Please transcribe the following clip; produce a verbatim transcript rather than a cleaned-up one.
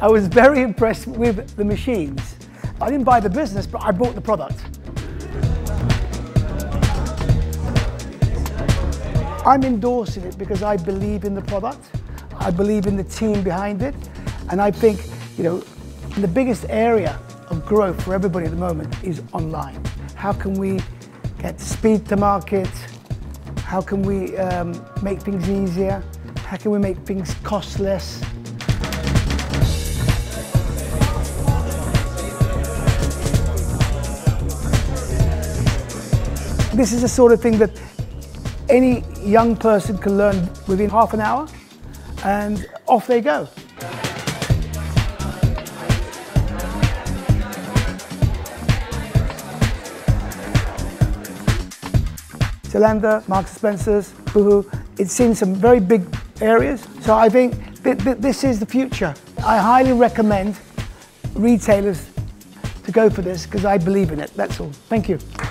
I was very impressed with the machines. I didn't buy the business, but I bought the product. I'm endorsing it because I believe in the product, I believe in the team behind it, and I think, you know, the biggest area of growth for everybody at the moment is online. How can we get speed to market? How can we um, make things easier? How can we make things cost less? This is the sort of thing that any young person can learn within half an hour, and off they go. Zalando, Marks and Spencer's, Boohoo, it's seen some very big areas, so I think th th this is the future. I highly recommend retailers to go for this because I believe in it, that's all. Thank you.